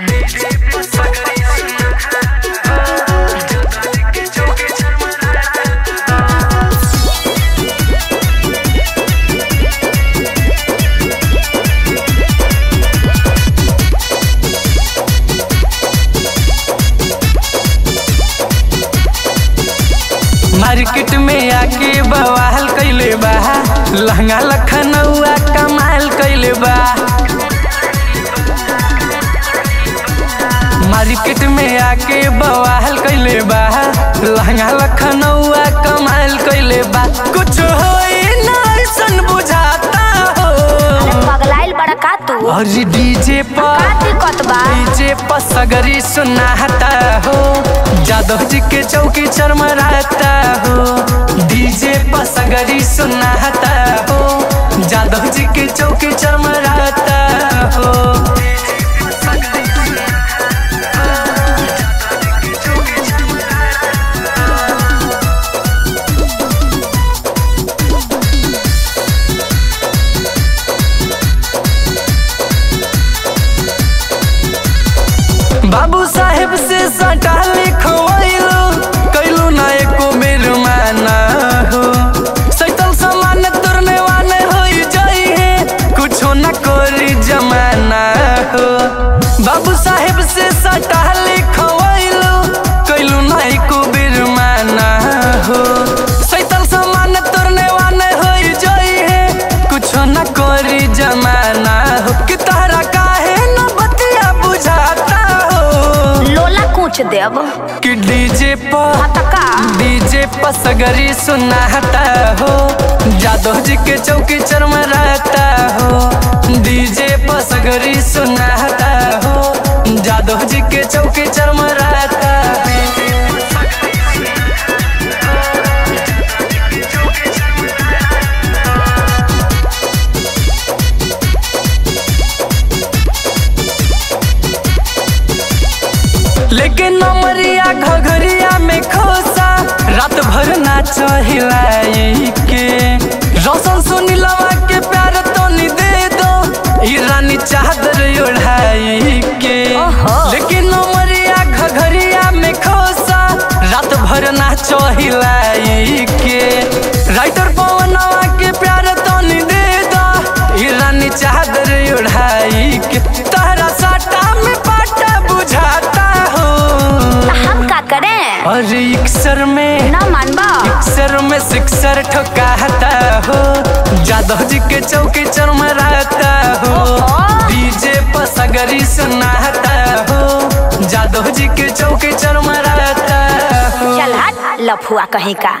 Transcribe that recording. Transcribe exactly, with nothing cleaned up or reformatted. Market में आके बवाल कैले बा, लहंगा लखनऊआ कमाल कैले बा। मार्केट में आके बवाल कैले बा, लहंगा लखनऊआ कमाल कैले बा। कुछ होई ना ऐसन बुझाता हो, अरे पगलाइल बड़ा का तू। और डीजे पर डीजे पर सगरी सुनाता हो, यादव जी के चौकी चरमराता हो। डीजे पर सगरी सुनाता हो, यादव जी के चौकी चरमराता हो। बाबू साहेब से सटा लिखवाइलो, कैलो ना एको मेर माना हो। सैतल सामान तुरने वाले होई जाई है, कुछो ना कोरी जमाना हो। बाबू साहेब से सटा लिखवाइलो, कैलो ना एको मेर माना हो। सैतल सामान तुरने वाले होई जाई है, कुछो ना कोरी जमाना हो। कि तहरा काहे ना बतिया बुझाता कि डीजे पर डीजे पर सगरी सुनाता हो, यादव जी के चौकी चरमराता हो। डीजे पर सगरी सुनाता हो, यादव जी के चौकी चरमराता। लेकिन नमरिया घघरिया में खोसा, रात भर नाच हिलाई के। रौशन सुनीलवा के प्यार तो नी दे दो, ईरानी चादर ओढ़ाई के। लेकिन नमरिया घघरिया में खोसा, रात भर नाच हिलाई के। राइटर पवनवा के प्यार तो नी दे दो, ईरानी चादर ओढ़ाई के। तहरा साटा में पाटा बुझाता हो, हम का करें। और इक्सर में ना मानबा, इक्सर में सिक्सर ठोकाता हो, यादव जी के चौकी चरमराता हो। डीजे पर सगरी सुनाता हो, यादव जी के चौकी चरमराता हो। चल हट लफुआ कहीं का।